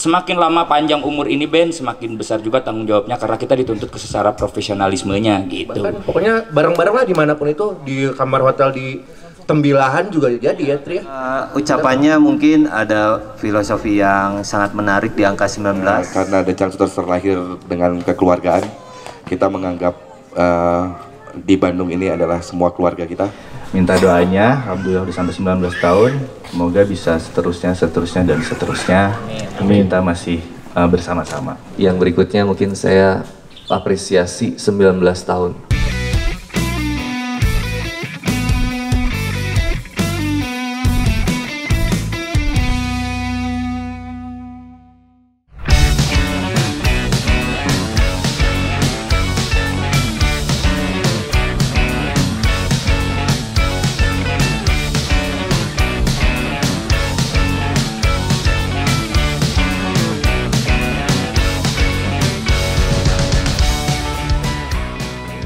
Semakin lama panjang umur ini band, semakin besar juga tanggung jawabnya karena kita dituntut ke secara profesionalismenya gitu. Bahkan, pokoknya bareng-bareng lah dimanapun itu, di kamar hotel di Tembilahan juga jadi ya Tria. Ucapannya mungkin ada filosofi yang sangat menarik di angka 19. Karena The Changcuters terlahir dengan kekeluargaan, kita menganggap di Bandung ini adalah semua keluarga kita. Minta doanya, alhamdulillah udah sampai 19 tahun, semoga bisa seterusnya, amin. Kita masih bersama-sama. Yang berikutnya mungkin saya apresiasi 19 tahun.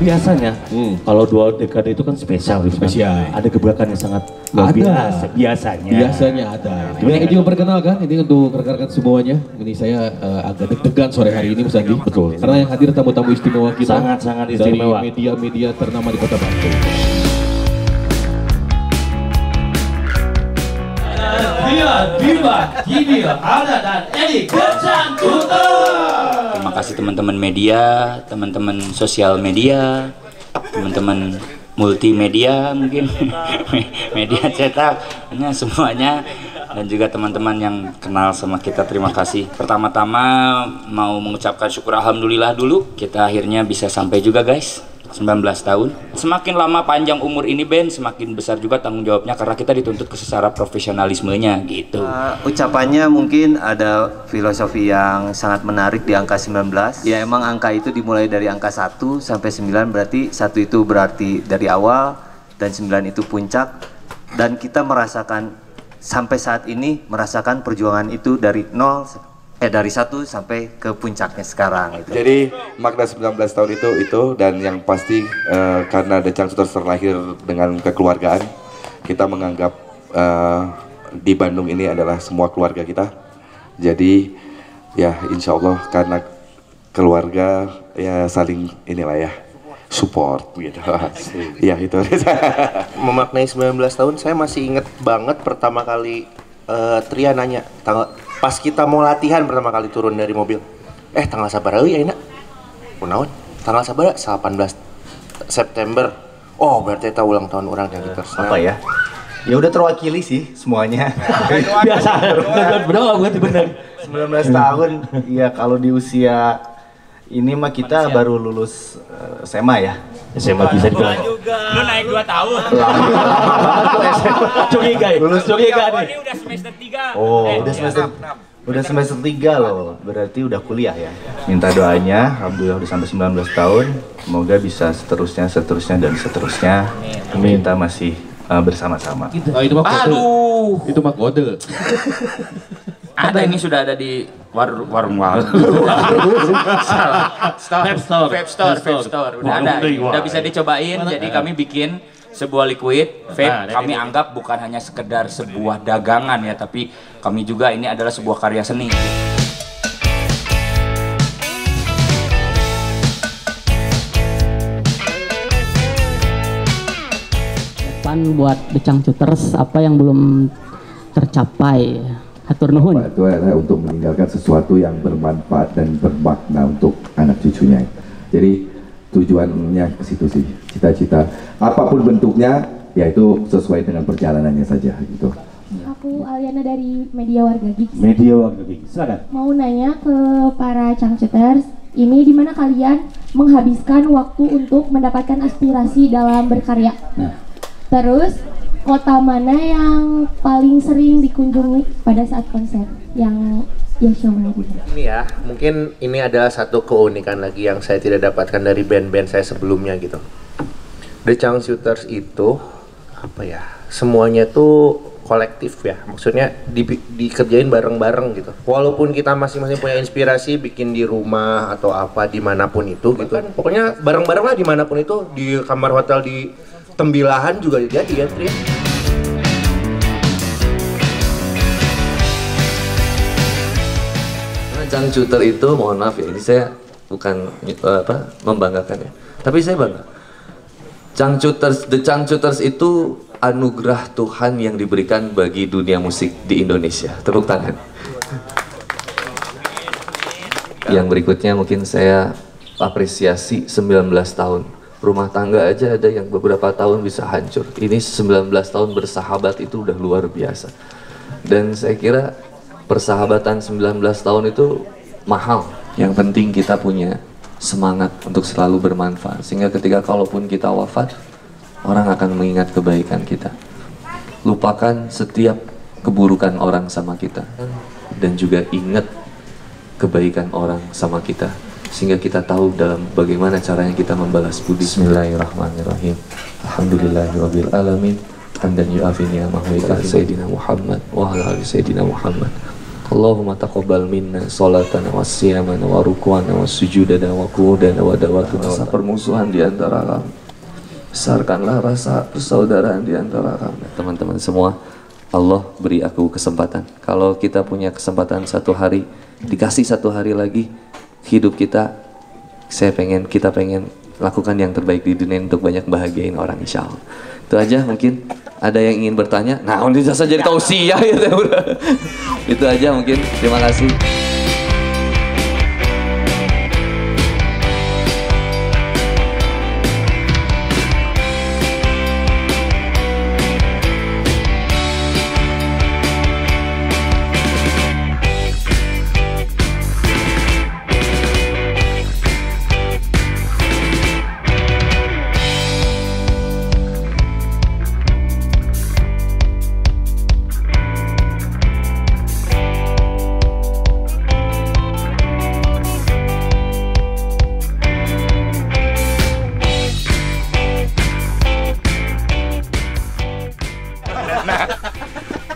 Biasanya kalau dua dekade itu kan spesial. Ada gebrakan yang sangat ada. Biasanya ada. Ini juga perkenalkan ini untuk rekan-rekan semuanya. Ini saya agak deg-degan sore hari ini Mas Andi. Betul. Karena yang hadir tamu-tamu istimewa kita. Sangat-sangat istimewa. Dari media-media ternama di Kota Bandung. Tria, Diva, Gigi, Aliana dan Edi Kecangkuter. Terima kasih teman-teman media, teman-teman sosial media, teman-teman multimedia mungkin, media cetak, semuanya, dan juga teman-teman yang kenal sama kita. Terima kasih. Pertama-tama mau mengucapkan syukur alhamdulillah dulu, kita akhirnya bisa sampai juga guys, 19 tahun. Semakin lama panjang umur ini band, semakin besar juga tanggung jawabnya karena kita dituntut ke secara profesionalismenya gitu. Ucapannya mungkin ada filosofi yang sangat menarik di angka 19. Ya emang angka itu dimulai dari angka 1 sampai 9, berarti 1 itu berarti dari awal dan 9 itu puncak. Dan kita merasakan sampai saat ini merasakan perjuangan itu dari 0 dari 1 sampai ke puncaknya sekarang gitu. Jadi makna 19 tahun itu dan yang pasti karena The Changcuters terlahir dengan kekeluargaan, kita menganggap di Bandung ini adalah semua keluarga kita. Jadi ya insya Allah karena keluarga ya saling inilah ya support gitu. Ya itu. Memaknai 19 tahun, saya masih inget banget pertama kali Tria nanya pas kita mau latihan pertama kali turun dari mobil, tanggal sabar ya ini kunaon, tanggal sabar 18 September, oh berarti itu ulang tahun orang yang kita apa ya, ya udah terwakili sih semuanya. Biasa benar 19 tahun ya, kalau di usia ini mah kita baru lulus SMA ya. SMA bisa dibilang. Lu naik 2 tahun. Curiga ya. Lulus curiga nih. Ini udah semester 3. Oh, udah semester 3 loh. Berarti udah kuliah ya. Minta doanya, alhamdulillah udah sampai 19 tahun. Semoga bisa seterusnya. Amin. Kita masih bersama-sama. Oh, itu mah kode. Aduh. Itu mah kode. Ada ini sudah ada di warung. Vape store. Udah bisa dicobain. Jadi kami bikin sebuah liquid vape. Kami anggap bukan hanya sekedar sebuah dagangan ya, tapi kami juga ini adalah sebuah karya seni. Depan buat The Changcuters apa yang belum tercapai. Hatur nuhun. Itu adalah untuk meninggalkan sesuatu yang bermanfaat dan bermakna untuk anak cucunya. Jadi tujuannya ke situ sih, cita-cita. Apapun bentuknya, yaitu sesuai dengan perjalanannya saja gitu. Aku Aliana dari Media Warga Gigi. Media Warga Gigi, silakan. Mau nanya ke para Changcuters, ini dimana kalian menghabiskan waktu untuk mendapatkan aspirasi dalam berkarya? Nah. Terus kota mana yang paling sering dikunjungi pada saat konser yang shownya ini ya? Mungkin ini adalah satu keunikan lagi yang saya tidak dapatkan dari band-band saya sebelumnya gitu. The Changcuters itu apa ya? Semuanya tuh kolektif ya. Maksudnya dikerjain bareng-bareng gitu. Walaupun kita masing-masing punya inspirasi bikin di rumah atau apa dimanapun itu gitu. Pokoknya bareng-bareng lah dimanapun itu, di kamar hotel di Tembilahan juga jadi ya Tria. Changcuter itu, mohon maaf ya, ini saya bukan membanggakan ya, tapi saya bangga. The Changcuters itu anugerah Tuhan yang diberikan bagi dunia musik di Indonesia. Tepuk tangan. Yang berikutnya mungkin saya apresiasi 19 tahun. Rumah tangga aja ada yang beberapa tahun bisa hancur. Ini 19 tahun bersahabat itu udah luar biasa. Dan saya kira persahabatan 19 tahun itu mahal. Yang penting kita punya semangat untuk selalu bermanfaat, sehingga ketika kalaupun kita wafat, orang akan mengingat kebaikan kita. Lupakan setiap keburukan orang sama kita, dan juga ingat kebaikan orang sama kita, sehingga kita tahu dalam bagaimana caranya kita membalas budi. Bismillahirrahmanirrahim. Alhamdulillahirabbil alamin. Hamdan yu'afi ni'amahu wa sayyidina Muhammad wa ala ali sayyidina Muhammad. Allahumma taqabbal minna salatana wa siyamana wa rukwana wa sujudana wa qu'udana wa dawatana. Rasa permusuhan di antara kami, besarkanlah rasa persaudaraan di antara kami. Teman-teman semua, Allah beri aku kesempatan. Kalau kita punya kesempatan satu hari, dikasih satu hari lagi hidup kita, kita pengen lakukan yang terbaik di dunia untuk banyak bahagiain orang, insya Allah. Itu aja, mungkin ada yang ingin bertanya. Nah, ini jasa jadi tausiah ya. Itu aja mungkin. Terima kasih.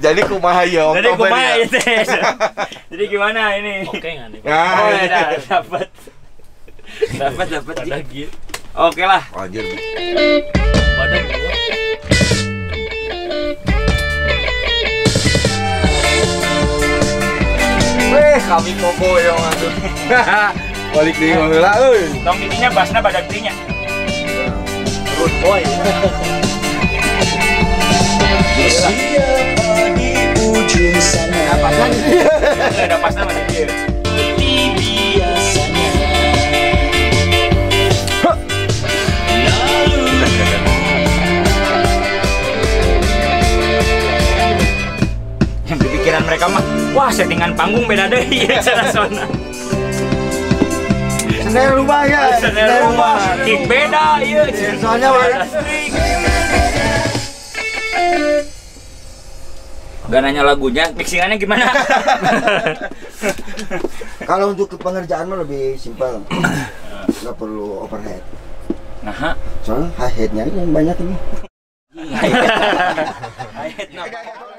Jadi kumaha ya, jadi gimana ini? Oke nggak nih? Oh ya, dapat lagi. Oke lah. Wajar. Weh, kami koko ya aduh. Balik di Manila, euy. Tong dininya basna badak dinya. Good boy. Apa kan? Ada pas nama dia. Biasanya. Yang dipikiran mereka mah, wah settingan panggung beda deh ya sana. Senar rumah ya. Senar rumah. Kick beda ya. Soalnya gak nanya lagunya, mixingannya gimana? Kalau untuk pengerjaan mah lebih simpel, nggak perlu overhead. Nah, soalnya high headnya yang banyak ini.